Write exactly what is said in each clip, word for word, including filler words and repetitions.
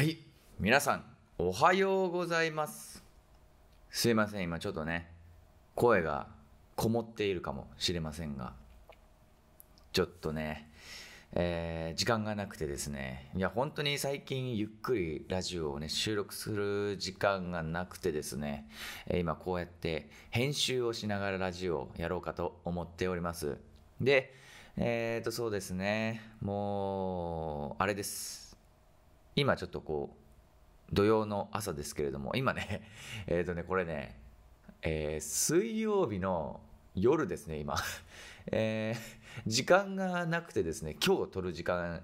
はい、皆さんおはようございます。すいません、今ちょっとね声がこもっているかもしれませんが、ちょっとね、えー、時間がなくてですね、いや本当に最近ゆっくりラジオをね収録する時間がなくてですね、今こうやって編集をしながらラジオをやろうかと思っております。でえっとそうですね、もうあれです、今ちょっとこう土曜の朝ですけれども、今ねえっとねこれね、えー、水曜日の夜ですね今えー、時間がなくてですね、今日撮る時間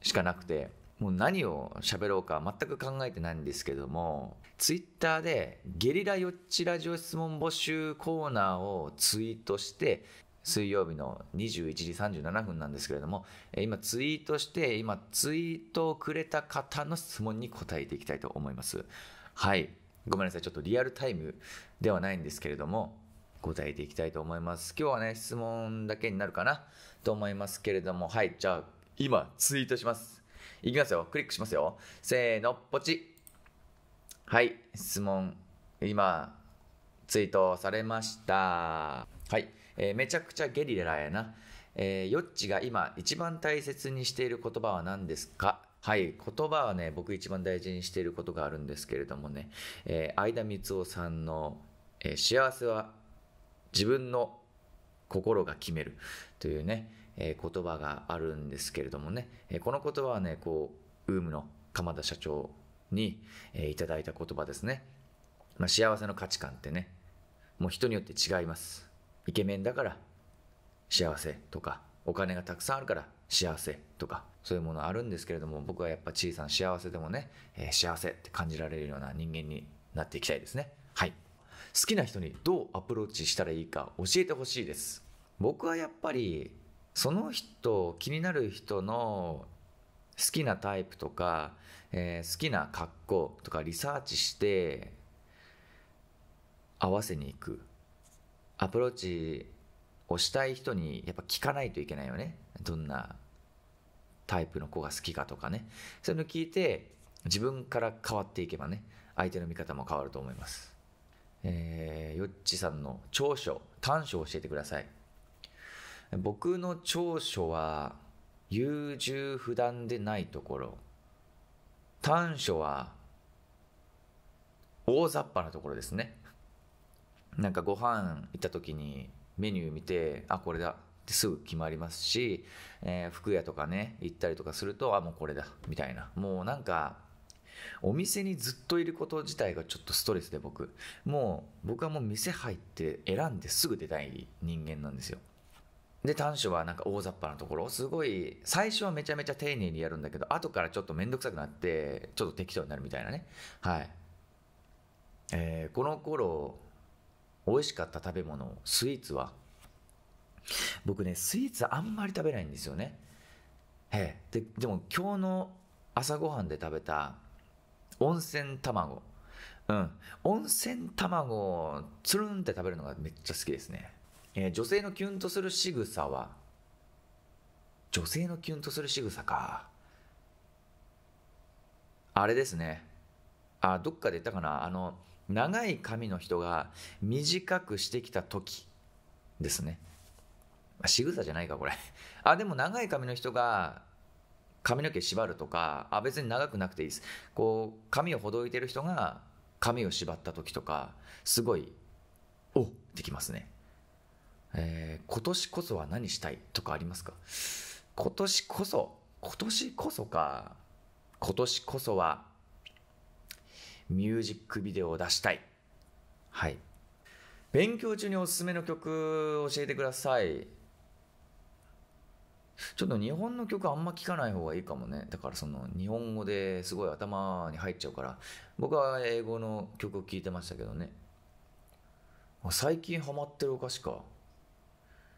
しかなくて、もう何を喋ろうか全く考えてないんですけども、ツイッターでゲリラよっちラジオ質問募集コーナーをツイートして、水曜日のにじゅういちじさんじゅうななふんなんですけれども、今ツイートして今ツイートをくれた方の質問に答えていきたいと思います。はい、ごめんなさい、ちょっとリアルタイムではないんですけれども答えていきたいと思います。今日はね質問だけになるかなと思いますけれども、はい、じゃあ今ツイートします。いきますよ、クリックしますよ、せーのポチ。はい、質問今ツイートされました。はい、えー、めちゃくちゃゲリラやな、えー、よっちが今一番大切にしている言葉は何ですか。はい、言葉はね僕一番大事にしていることがあるんですけれどもね、えー、相田みつをさんの、えー、幸せは自分の心が決めるというね、えー、言葉があるんですけれどもね、えー、この言葉はねこう ウーム の鎌田社長に、えー、いただいた言葉ですね。まあ、幸せの価値観ってねもう人によって違います。イケメンだから幸せとか、お金がたくさんあるから幸せとか、そういうものあるんですけれども、僕はやっぱ小さな幸せでもね、えー、幸せって感じられるような人間になっていきたいですね。はい、好きな人にどうアプローチしたらいいか教えてほしいです。僕はやっぱりその人、気になる人の好きなタイプとか、えー、好きな格好とかリサーチして合わせに行く、アプローチをしたい人にやっぱ聞かないといけないよね。どんなタイプの子が好きかとかね、そういうの聞いて自分から変わっていけばね、相手の見方も変わると思います。えー、よっちさんの長所短所を教えてください。僕の長所は優柔不断でないところ、短所は大雑把なところですね。なんかご飯行った時にメニュー見て、あこれだってすぐ決まりますし、えー、服屋とかね行ったりとかすると、あもうこれだみたいな、もうなんかお店にずっといること自体がちょっとストレスで、僕もう僕はもう店入って選んですぐ出たい人間なんですよ。で短所はなんか大雑把なところ、すごい最初はめちゃめちゃ丁寧にやるんだけど、後からちょっと面倒くさくなってちょっと適当になるみたいなね。はい、えー、この頃美味しかった食べ物、スイーツは僕ねスイーツあんまり食べないんですよね。へえ、で、でも今日の朝ごはんで食べた温泉卵、うん温泉卵をつるんって食べるのがめっちゃ好きですね。えー、女性のキュンとする仕草は、女性のキュンとする仕草か、あれですね、あどっかで言ったかな、あの長い髪の人が短くしてきた時ですね。仕草じゃないかこれ。あでも長い髪の人が髪の毛縛るとか、あ別に長くなくていいです。こう髪をほどいてる人が髪を縛った時とか、すごいおできますね。えー、今年こそは何したいとかありますか。今年こそ、今年こそか、今年こそはミュージックビデオを出したい。はい。勉強中におすすめの曲教えてください。ちょっと日本の曲あんま聞かない方がいいかもね。だからその日本語ですごい頭に入っちゃうから、僕は英語の曲を聴いてましたけどね。最近ハマってるお菓子か。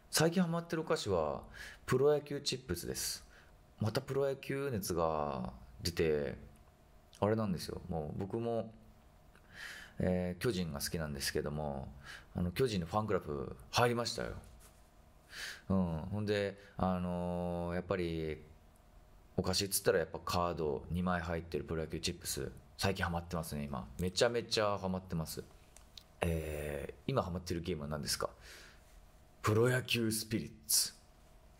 最近ハマってるお菓子はプロ野球チップスです。またプロ野球熱が出て、あれなんですよ、もう僕も、えー、巨人が好きなんですけども、あの巨人のファンクラブ入りましたよ。うん、ほんで、あのー、やっぱりお菓子っつったらやっぱカードにまい入ってるプロ野球チップス、最近ハマってますね。今めちゃめちゃハマってます。えー、今ハマってるゲームは何ですか？プロ野球スピリッツ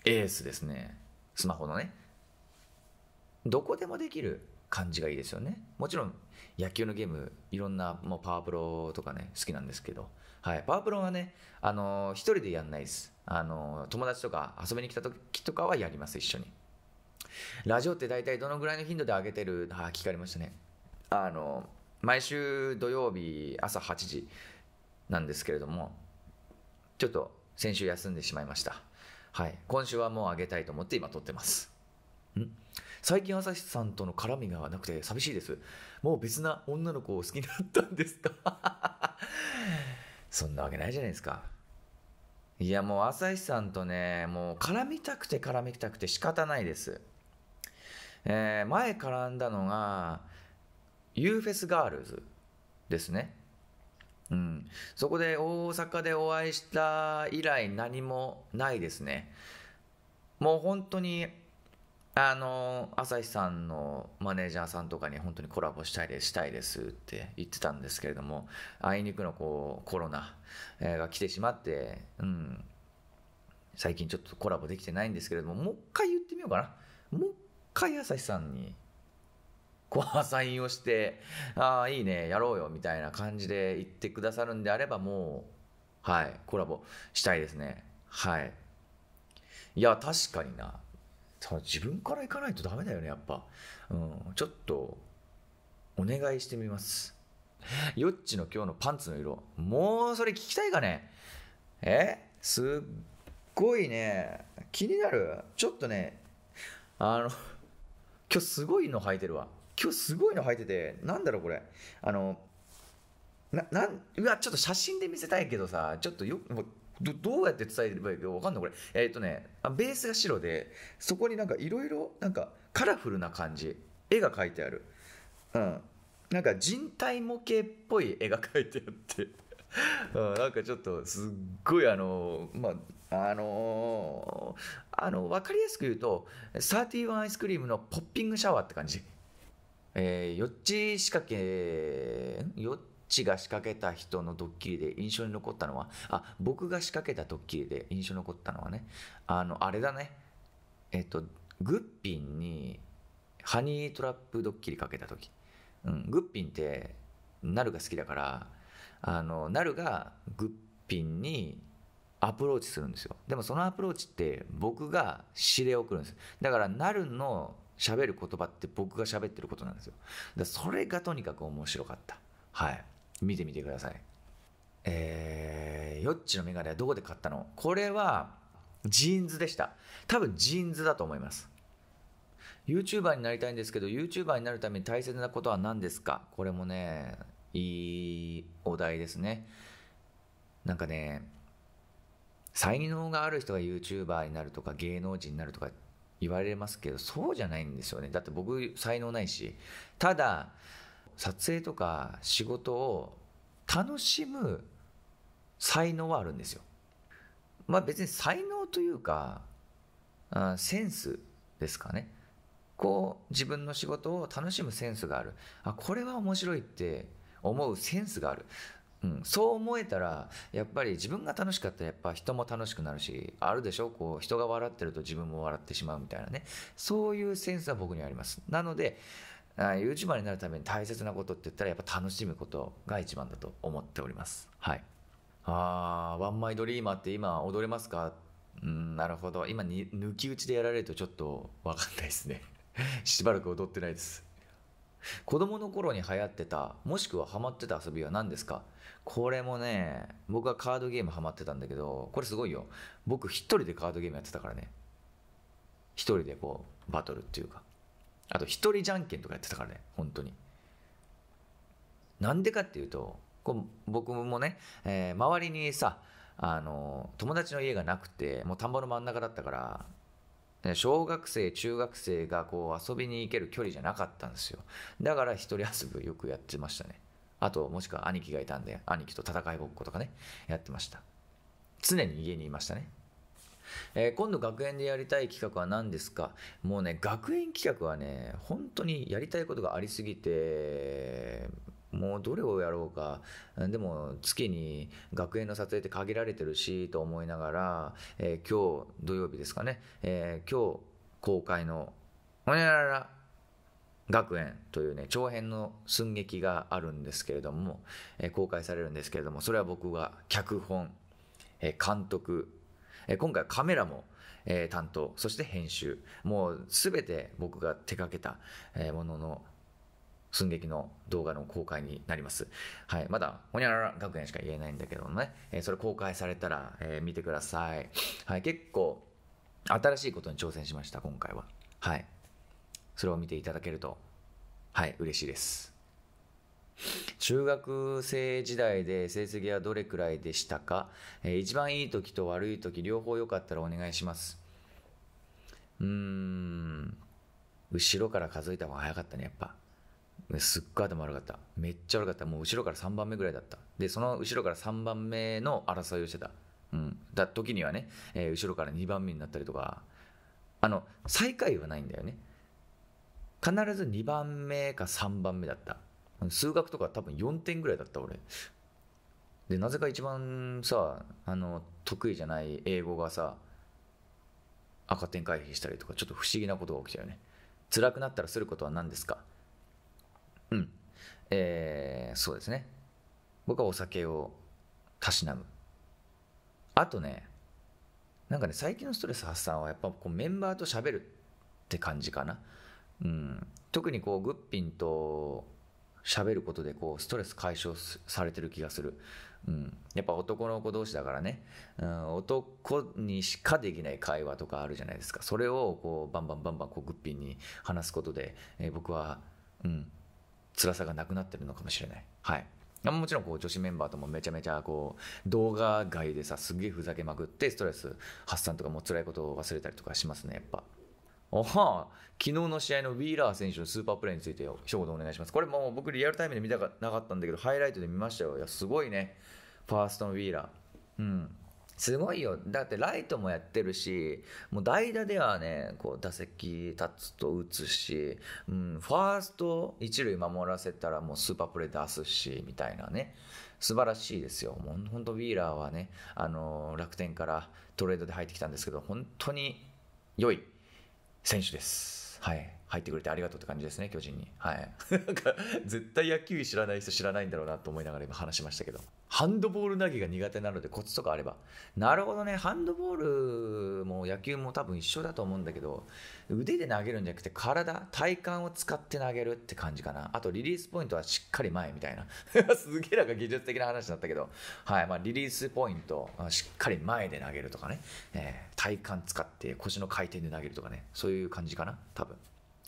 エースですね。スマホのね、どこでもできる感じがいいですよね。もちろん野球のゲームいろんな、もうパワープロとかね好きなんですけど、はい、パワープロはね、あのー、一人でやんないです。あのー、友達とか遊びに来た時とかはやります、一緒に。ラジオって大体どのぐらいの頻度で上げてる？あ、聞かれましたね。あのー、毎週土曜日朝はちじなんですけれども、ちょっと先週休んでしまいました。はい、今週はもう上げたいと思って今撮ってます。ん最近朝日さんとの絡みがなくて寂しいです。もう別な女の子を好きになったんですか？そんなわけないじゃないですか。いや、もう朝日さんとね、もう絡みたくて絡みたくて仕方ないです。えー、前絡んだのが ユーフェスガールズ ですね。うん、そこで大阪でお会いした以来何もないですね。もう本当にあの朝日さんのマネージャーさんとかに本当にコラボしたいですしたいですって言ってたんですけれども、あいにくのこうコロナが来てしまって、うん、最近ちょっとコラボできてないんですけれども、もう一回言ってみようかな。もう一回朝日さんにこうサインをして「ああいいねやろうよ」みたいな感じで言ってくださるんであれば、もうはいコラボしたいですね。はい、いや確かにな、自分から行かないとダメだよね、やっぱ。うん、ちょっとお願いしてみます。よっちの今日のパンツの色、もうそれ聞きたいかねえ。すっごいね気になる。ちょっとね、あの今日すごいの履いてるわ。今日すごいの履いてて、なんだろうこれ、あのななんうわちょっと写真で見せたいけどさ、ちょっとよくど, どうやって伝えればいいか分かんないこれ。えっ、ー、とねベースが白で、そこになんかいろいろなんかカラフルな感じ、絵が描いてある。うん、なんか人体模型っぽい絵が描いてあって、うん、なんかちょっとすっごいあのまああのー、あの分かりやすく言うとサーティワンアイスクリームのポッピングシャワーって感じ。えー、よっち仕掛けよっ私が仕掛けた人のドッキリで印象に残ったのは、あ、僕が仕掛けたドッキリで印象に残ったのはね、あのあれだね、えっとグッピンにハニートラップドッキリかけた時、うん、グッピンってナルが好きだから、あのナルがグッピンにアプローチするんですよ。でもそのアプローチって僕が指令を送るんです。だからナルの喋る言葉って僕が喋ってることなんですよ。だからそれがとにかく面白かった。はい、見てみてください。えー、ヨッチのメガネはどこで買ったの？これはジーンズでした。多分ジーンズだと思います。 ユーチューバー になりたいんですけど、 ユーチューバー になるために大切なことは何ですか？これもねいいお題ですね。なんかね、才能がある人が ユーチューバー になるとか芸能人になるとか言われますけど、そうじゃないんですよね。だって僕才能ないし、ただ撮影とか仕事を楽しむ才能はあるんですよ。まあ別に才能というか、あ、センスですかね。こう自分の仕事を楽しむセンスがある。あ、これは面白いって思うセンスがある。うん、そう思えたらやっぱり自分が楽しかったらやっぱ人も楽しくなるし、あるでしょ、こう人が笑ってると自分も笑ってしまうみたいなね、そういうセンスは僕にはあります。なのでユーチューバー になるために大切なことって言ったらやっぱ楽しむことが一番だと思っております。はい、あーワンマイドリーマーって今踊れますか？うん、なるほど。今に抜き打ちでやられるとちょっと分かんないですね。しばらく踊ってないです。子供の頃に流行ってた、もしくはハマってた遊びは何ですか？これもね、僕はカードゲームハマってたんだけど、これすごいよ、僕一人でカードゲームやってたからね。一人でこうバトルっていうか、あと一人じゃんけんとかやってたからね、本当に。なんでかっていうと、こう僕もね、えー、周りにさ、あの友達の家がなくて、もう田んぼの真ん中だったから、ね、小学生中学生がこう遊びに行ける距離じゃなかったんですよ。だから一人遊びよくやってましたね。あともしくは兄貴がいたんで、兄貴と戦いごっことかねやってました。常に家にいましたね。えー、今度学園でやりたい企画は何ですか？もうね、学園企画はね、本当にやりたいことがありすぎて、もうどれをやろうか、でも月に学園の撮影って限られてるしと思いながら、えー、今日土曜日ですかね、えー、今日公開のほにゃらら学園というね、長編の寸劇があるんですけれども、えー、公開されるんですけれども、それは僕が脚本、えー、監督、えー、今回カメラも、えー、担当、そして編集、もう全て僕が手掛けた、えー、ものの寸劇の動画の公開になります。はい、まだほにゃらら学園しか言えないんだけどね、えー、それ公開されたら、えー、見てください。はい、結構新しいことに挑戦しました、今回は。はい、それを見ていただけると、はい、嬉しいです。中学生時代で成績はどれくらいでしたか？えー、一番いい時と悪い時、両方よかったらお願いします。うーん、後ろから数えた方が早かったね、やっぱ。すっごい頭悪かった。めっちゃ悪かった。もう後ろからさんばんめぐらいだった。で、その後ろからさんばんめの争いをしてた。うん。だ時にはね、えー、後ろからにばんめになったりとか、あの、最下位はないんだよね。必ずにばんめかさんばんめだった。数学とか多分よんてんぐらいだった、俺。で、なぜか一番さ、あの、得意じゃない英語がさ、赤点回避したりとか、ちょっと不思議なことが起きたよね。辛くなったらすることは何ですか？うん、えー、そうですね。僕はお酒をたしなむ。あとね、なんかね、最近のストレス発散はやっぱこうメンバーと喋るって感じかな。うん、特にこうグッピンと喋ることでこうストレス解消されてる気がする。うん、やっぱ男の子同士だからね、うん、男にしかできない会話とかあるじゃないですか。それをこうバンバンバンバンこうグッピンに話すことで、えー、僕は、うん、辛さがなくなってるのかもしれない。はい。もちろんこう女子メンバーともめちゃめちゃこう動画外でさ、すげえふざけまくってストレス発散とかもう辛いことを忘れたりとかしますね、やっぱ。おは、昨日の試合のウィーラー選手のスーパープレーについて一言お願いします。これもう僕リアルタイムで見たかなかったんだけど、ハイライトで見ましたよ。いや、すごいね。ファーストのウィーラー。うん。すごいよ。だってライトもやってるし、もう代打ではね、こう打席立つと打つし、うん、ファースト一塁守らせたらもうスーパープレー出すし、みたいなね。素晴らしいですよ。もう本当ウィーラーはね、あのー、楽天からトレードで入ってきたんですけど、本当に良い選手です。はい。入ってくれてありがとうって感じですね、巨人に。はい。なんか、絶対野球知らない人知らないんだろうなと思いながら今話しましたけど。ハンドボール投げが苦手なのでコツとかあれば。なるほどね。ハンドボールも野球も多分一緒だと思うんだけど、腕で投げるんじゃなくて体、体幹を使って投げるって感じかな。あとリリースポイントはしっかり前みたいな。すげえなんか技術的な話だったけど、はい。まあリリースポイント、しっかり前で投げるとかね。えー、体幹使って腰の回転で投げるとかね。そういう感じかな、多分。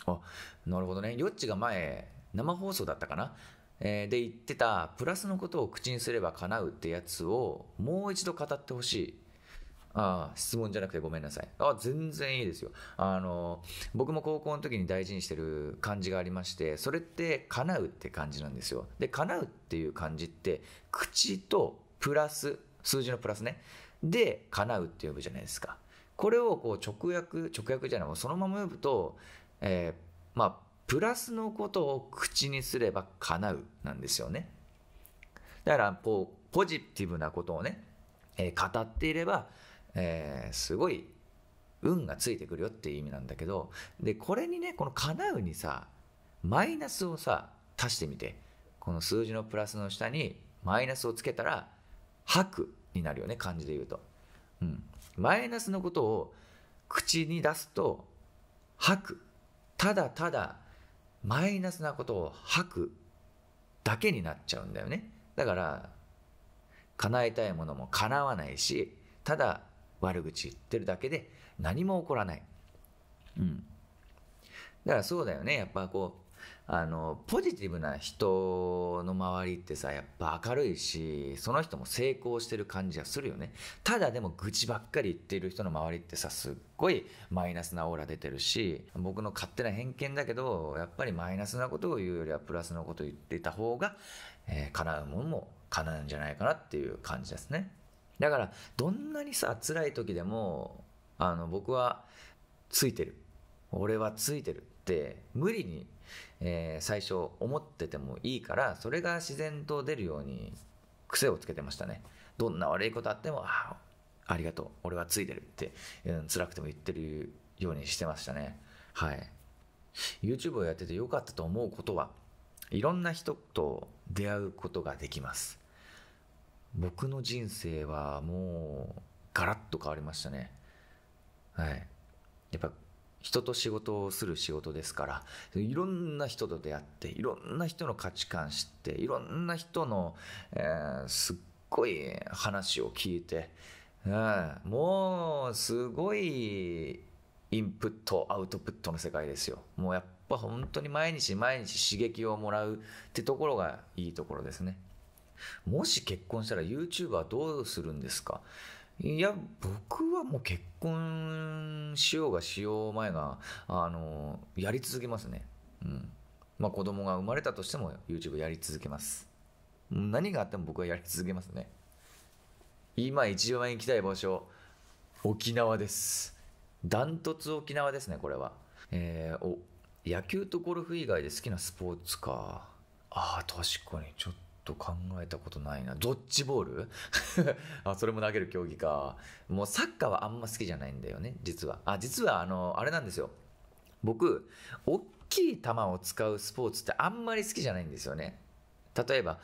あ、なるほどね。よっちが前生放送だったかな、えー、で言ってたプラスのことを口にすれば叶うってやつをもう一度語ってほしい。ああ、質問じゃなくてごめんなさい。あ、全然いいですよ。あの僕も高校の時に大事にしてる漢字がありまして、それって叶うって漢字なんですよ。で、叶うっていう漢字って口とプラス数字のプラスねで叶うって呼ぶじゃないですか。これをこう直訳直訳じゃない、そのまま呼ぶと、えー、まあプラスのことを口にすれば叶うなんですよね。だからこうポジティブなことをね、えー、語っていれば、えー、すごい運がついてくるよっていう意味なんだけど、でこれにね、この叶うにさ、マイナスをさ足してみて、この数字のプラスの下にマイナスをつけたら吐くになるよね、漢字で言うと。うん、マイナスのことを口に出すと吐く。ただただマイナスなことを吐くだけになっちゃうんだよね。だから叶えたいものも叶わないし、ただ悪口言ってるだけで何も起こらない。うん。だからそうだよね。やっぱこうあのポジティブな人の周りってさ、やっぱ明るいし、その人も成功してる感じがするよね。ただでも愚痴ばっかり言ってる人の周りってさ、すっごいマイナスなオーラ出てるし、僕の勝手な偏見だけど、やっぱりマイナスなことを言うよりはプラスのことを言っていた方が、えー、叶うものも叶うんじゃないかなっていう感じですね。だからどんなにさ辛い時でもあの僕はついてる、俺はついてるって無理に、えー、最初思っててもいいから、それが自然と出るように癖をつけてましたね。どんな悪いことあっても、ああ、ありがとう、俺はついてるって、うん、辛くても言ってるようにしてましたね。はい。YouTube をやってて良かったと思うことは、いろんな人と出会うことができます。僕の人生はもうガラッと変わりましたね。はい。やっぱ人と仕事をする仕事ですから、いろんな人と出会って、いろんな人の価値観知って、いろんな人の、えー、すっごい話を聞いて、うん、もうすごいインプットアウトプットの世界ですよ。もうやっぱ本当に毎日毎日刺激をもらうってところがいいところですね。もし結婚したら YouTuber はどうするんですか？いや、僕はもう結婚しようがしよう前が、あのやり続けますね。うん。まあ子供が生まれたとしても YouTube やり続けます。何があっても僕はやり続けますね。今一番行きたい場所、沖縄です。ダントツ沖縄ですね、これは。えー、お、野球とゴルフ以外で好きなスポーツか。ああ、確かにちょっと。と考えたことないな。ドッジボールあ、それも投げる競技か。もうサッカーはあんま好きじゃないんだよね、実は。あ、実はあのあれなんですよ。僕、大きい球を使うスポーツってあんまり好きじゃないんですよね。例えば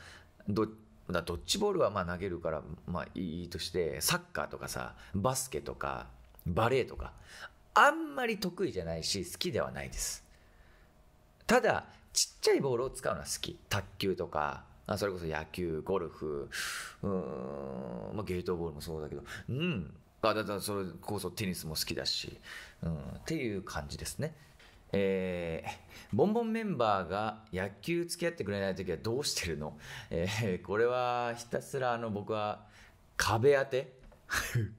ドだドッジボールはまあ投げるからまあいいとして、サッカーとかさ、バスケとかバレーとかあんまり得意じゃないし好きではないです。ただちっちゃいボールを使うのは好き。卓球とか、あ、それこそ野球、ゴルフ、うーん、まあ、ゲートボールもそうだけど、うん、あ、だからそれこそテニスも好きだし、うん、っていう感じですね。えー、ボンボンメンバーが野球付き合ってくれないときはどうしてるの？えー、これはひたすらあの僕は壁当て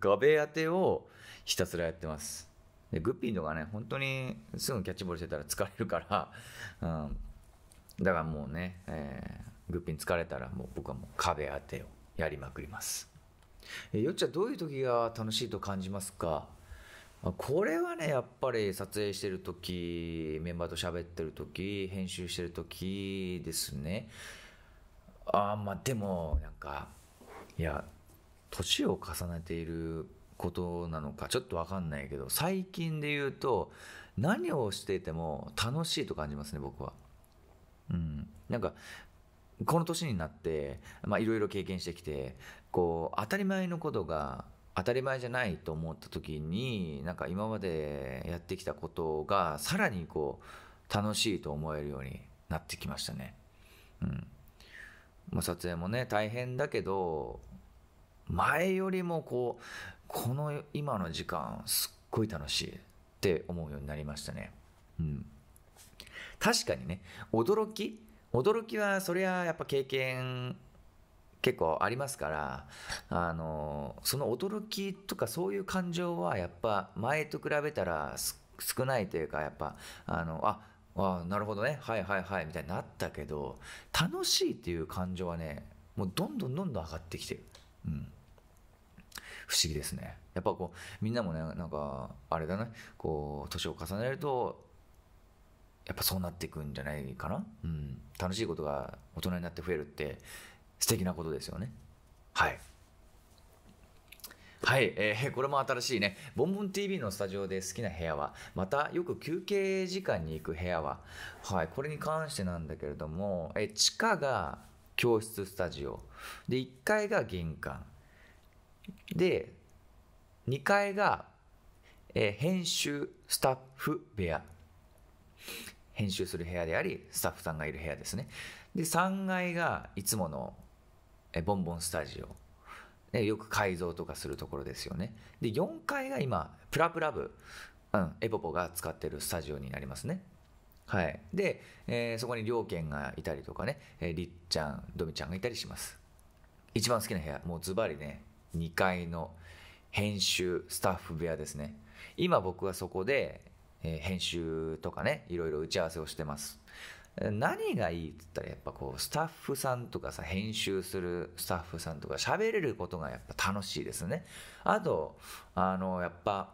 壁当てをひたすらやってます。でグッピーとかね、本当にすぐキャッチボールしてたら疲れるから、うん、だからもうね、えーグッピン疲れたらもう僕はもう壁当てをやりまくります。えよっちゃん、どういう時が楽しいと感じますか？これはね、やっぱり撮影してる時、メンバーと喋ってる時、編集してる時ですね。あ、まあでもなんか、いや、年を重ねていることなのかちょっと分かんないけど、最近で言うと何をしていても楽しいと感じますね、僕は。うん、なんかこの年になっていろいろ経験してきて、こう当たり前のことが当たり前じゃないと思った時に、なんか今までやってきたことがさらにこう楽しいと思えるようになってきましたね。うん、まあ、撮影もね大変だけど、前よりもこうこの今の時間すっごい楽しいって思うようになりましたね。うん、確かにね、驚き驚きはそりゃやっぱ経験結構ありますから、あのその驚きとかそういう感情はやっぱ前と比べたら少ないというか、やっぱあの あ, あなるほどね、はいはいはいみたいになったけど、楽しいっていう感情はね、もうどんどんどんどん上がってきてる。うん、不思議ですね。やっぱこうみんなもね、なんかあれだね、こう年を重ねるとやっぱそうなっていくんじゃないかな。うん、楽しいことが大人になって増えるって素敵なことですよね。はいはい、えー、これも新しいね。ボンボン ティーブイ のスタジオで好きな部屋は、またよく休憩時間に行く部屋は、はい、これに関してなんだけれども、え地下が教室スタジオで、いっかいが玄関で、にかいが、えー、編集スタッフ部屋、編集する部屋でありスタッフさんがいる部屋ですね。でさんがいがいつものボンボンスタジオで、よく改造とかするところですよね。でよんかいが今プラプラ部、うん、エポポが使ってるスタジオになりますね。はい、で、えー、そこにりょうけんがいたりとかね、えー、りっちゃん、どみちゃんがいたりします。一番好きな部屋、もうズバリね、にかいの編集スタッフ部屋ですね。今僕はそこで編集とかね、いろいろ打ち合わせをしてます。何がいいって言ったら、やっぱこうスタッフさんとかさ、編集するスタッフさんとか喋れることがやっぱ楽しいですね。あとあのやっぱ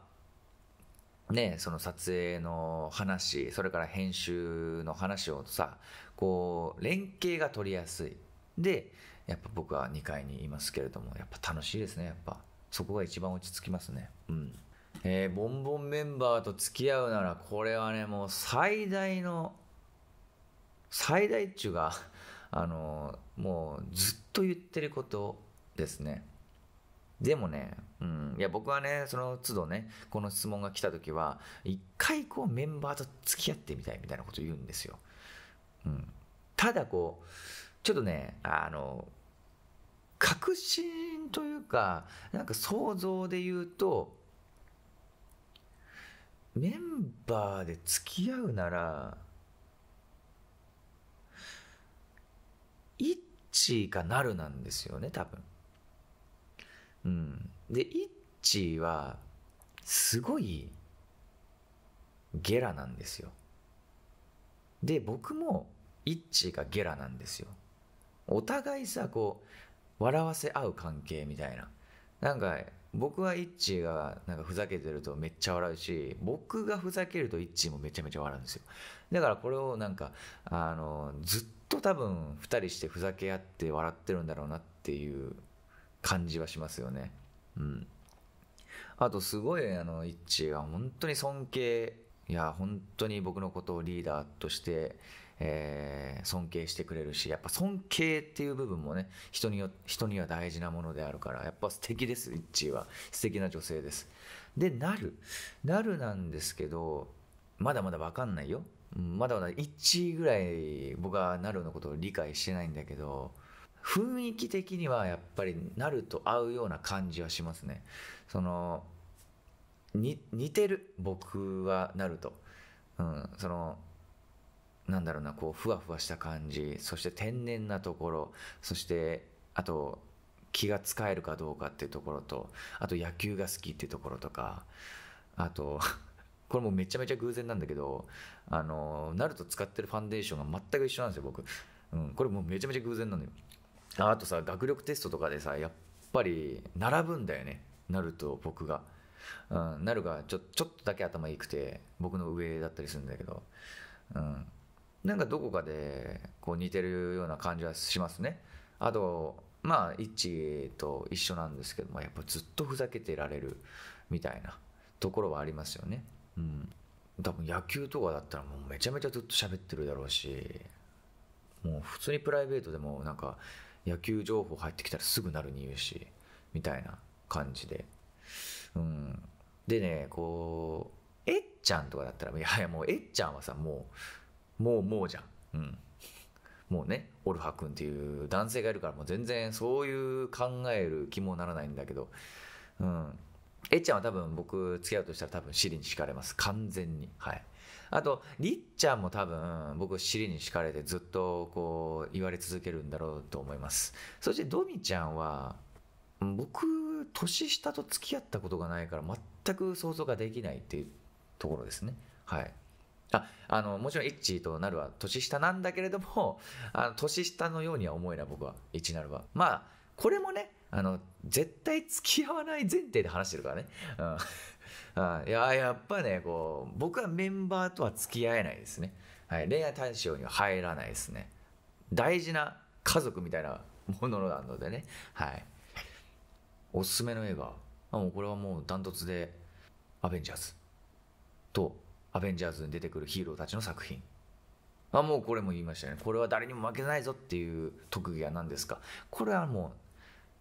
ね、その撮影の話、それから編集の話をさ、こう連携が取りやすい。でやっぱ僕はにかいにいますけれども、やっぱ楽しいですね。やっぱそこが一番落ち着きますね。うん、えー、ボンボンメンバーと付き合うなら、これはね、もう最大の最大っちゅうがあのもうずっと言ってることですね。でもね、うん、いや僕はね、その都度ね、この質問が来た時は一回こうメンバーと付き合ってみたいみたいなことを言うんですよ。うん、ただこうちょっとね、あの確信というか、なんか想像で言うと、メンバーで付き合うならイッチかナルなんですよね、多分。うん、でイッチはすごいゲラなんですよ。で僕もイッチがゲラなんですよ。お互いさ、こう笑わせ合う関係みたいな。なんか僕はイッチがなんかふざけてるとめっちゃ笑うし、僕がふざけるとイッチもめちゃめちゃ笑うんですよ。だからこれをなんかあのずっと多分ふたりしてふざけ合って笑ってるんだろうなっていう感じはしますよね。うん、あとすごいあのイッチが本当に尊敬、いや本当に僕のことをリーダーとして、えー、尊敬してくれるし、やっぱ尊敬っていう部分もね、人によ人には大事なものであるから、やっぱ素敵です。イッチは素敵な女性です。でなるなるなんですけど、まだまだ分かんないよ。まだまだイッチぐらい僕はなるのことを理解してないんだけど、雰囲気的にはやっぱりなると合うような感じはしますね。そのに似てる、僕はなると、うん、そのなんだろうな、こうふわふわした感じ、そして天然なところ、そしてあと気が使えるかどうかっていうところと、あと野球が好きっていうところとか、あとこれもめちゃめちゃ偶然なんだけど、あのなると使ってるファンデーションが全く一緒なんですよ、僕。うん、これもめちゃめちゃ偶然なんだよ。あとさ、学力テストとかでさ、やっぱり並ぶんだよね、なると僕が。うん、なるがちょ、ちょっとだけ頭いいくて僕の上だったりするんだけど、うん、なんかどこかでこう似てるような感じはしますね。あとまあイッチと一緒なんですけども、やっぱずっとふざけてられるみたいなところはありますよね。うん、多分野球とかだったらもうめちゃめちゃずっと喋ってるだろうし、もう普通にプライベートでもなんか野球情報入ってきたらすぐなるに言うしみたいな感じで、うん、でね、こうえっちゃんとかだったら、いやいやもうえっちゃんはさ、もうもうもうじゃん、うん、もうね、オルハ君っていう男性がいるから、もう全然そういう考える気もならないんだけど、うん、えっちゃんは多分僕付き合うとしたら多分尻に敷かれます、完全に。はい。あとりっちゃんも多分僕尻に敷かれてずっとこう言われ続けるんだろうと思います。そしてドミちゃんは僕年下と付き合ったことがないから全く想像ができないっていうところですね。はい。ああのもちろんイッチとなるは年下なんだけれども、あの年下のようには思えない、僕はイッチなるは。まあこれもね、あの絶対付き合わない前提で話してるからね、うん、いややっぱね、こう僕はメンバーとは付き合えないですね、はい、恋愛対象には入らないですね。大事な家族みたいなものなのでね、はい、おすすめの映画、もうこれはもうダントツでアベンジャーズとアベンジャーズに出てくるヒーローたちの作品。あ、もうこれも言いましたね、これは誰にも負けないぞっていう特技は何ですか。これはもう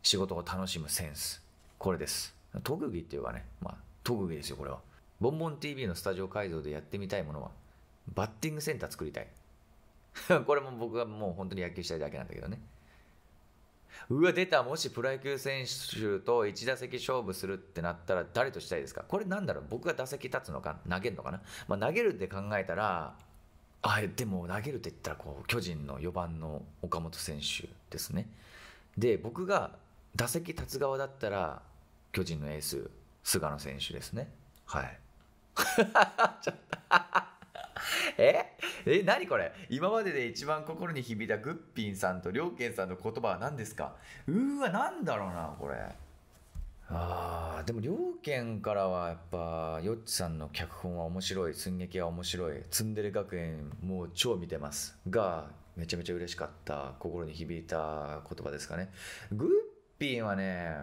仕事を楽しむセンス、これです。特技っていうかね、まあ特技ですよ、これは。ボンボン ティーブイ のスタジオ改造でやってみたいものは、バッティングセンター作りたいこれも僕はもう本当に野球したいだけなんだけどね。うわ出た、もしプロ野球選手といち打席勝負するってなったら誰としたいですか。これなんだろう、僕が打席立つのか投げるのかな、まあ、投げるって考えたら、あでも投げるって言ったらこう巨人のよんばんの岡本選手ですね。で僕が打席立つ側だったら巨人のエース菅野選手ですね。はいちょっとええ何これ、今までで一番心に響いたグッピンさんとりょうけんさんの言葉は何ですか。うーわなんだろうなこれ、ああ、でも両県からはやっぱヨッチさんの脚本は面白い、寸劇は面白い、ツンデレ学園もう超見てますが、めちゃめちゃ嬉しかった、心に響いた言葉ですかね。グッピーはね、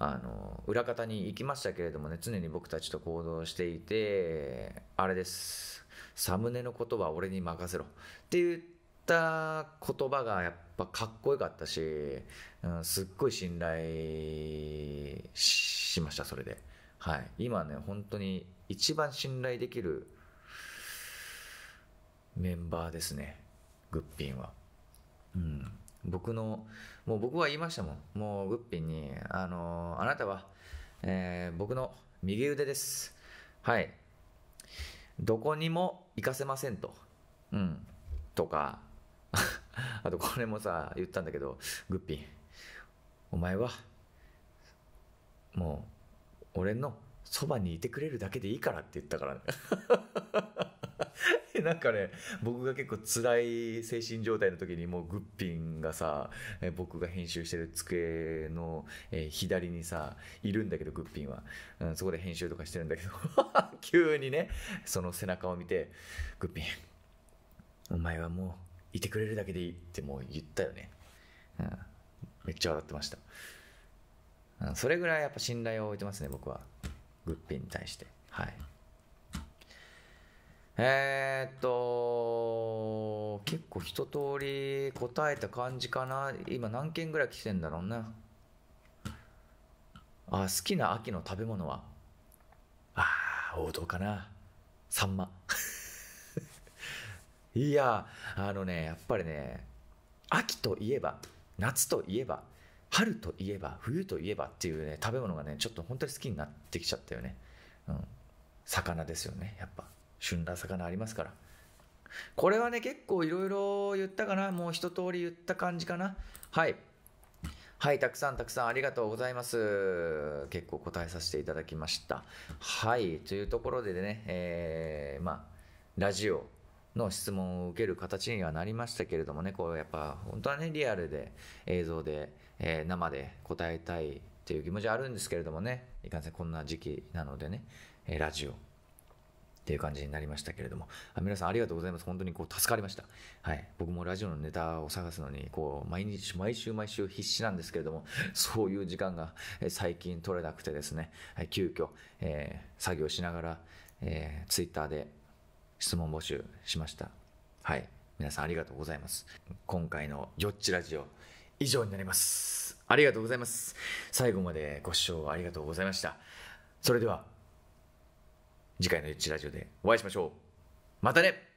あの裏方に行きましたけれどもね、常に僕たちと行動していて、あれです、サムネのことは俺に任せろって言った言葉がやっぱかっこよかったし、うん、すっごい信頼しました、それで。はい、今ね本当に一番信頼できるメンバーですね、グッピンは。うん、僕のもう僕は言いましたもん、もうグッピンに、あのー、あなたは、えー、僕の右腕です、はい、どこにも行かせませんと、うんとかあとこれもさ言ったんだけど、グッピンお前はもう俺のそばにいてくれるだけでいいからって言ったからねなんかね、僕が結構辛い精神状態の時にもうグッピンがさ、え僕が編集してる机の、えー、左にさいるんだけど、グッピンは、うん、そこで編集とかしてるんだけど急にねその背中を見て「グッピンお前はもういてくれるだけでいい」ってもう言ったよね、うん、めっちゃ笑ってました、うん、それぐらいやっぱ信頼を置いてますね、僕はグッピンに対して。はい、えーっと結構一通り答えた感じかな。今何件ぐらい来てんだろうな。あ、好きな秋の食べ物は、あー王道かな、サンマいやあのねやっぱりね、秋といえば、夏といえば、春といえば、冬といえばっていうね食べ物がねちょっと本当に好きになってきちゃったよね、うん、魚ですよね、やっぱ旬な魚ありますから。これはね結構いろいろ言ったかな、もう一通り言った感じかな。はいはい、たくさんたくさんありがとうございます。結構答えさせていただきました。はいというところでね、えー、まあラジオの質問を受ける形にはなりましたけれどもね、こうやっぱ本当はねリアルで映像で、えー、生で答えたいっていう気持ちはあるんですけれどもね、いかんせんこんな時期なのでね、えー、ラジオっていう感じになりましたけれども、皆さんありがとうございます。本当にこう助かりました。はい、僕もラジオのネタを探すのにこう毎日毎週毎週必死なんですけれども、そういう時間が最近取れなくてですね、はい、急遽、えー、作業しながら、えー、ツイッターで質問募集しました。はい、皆さんありがとうございます。今回のよっちラジオ以上になります。ありがとうございます。最後までご視聴ありがとうございました。それでは。次回のよっちラジオでお会いしましょう。またね。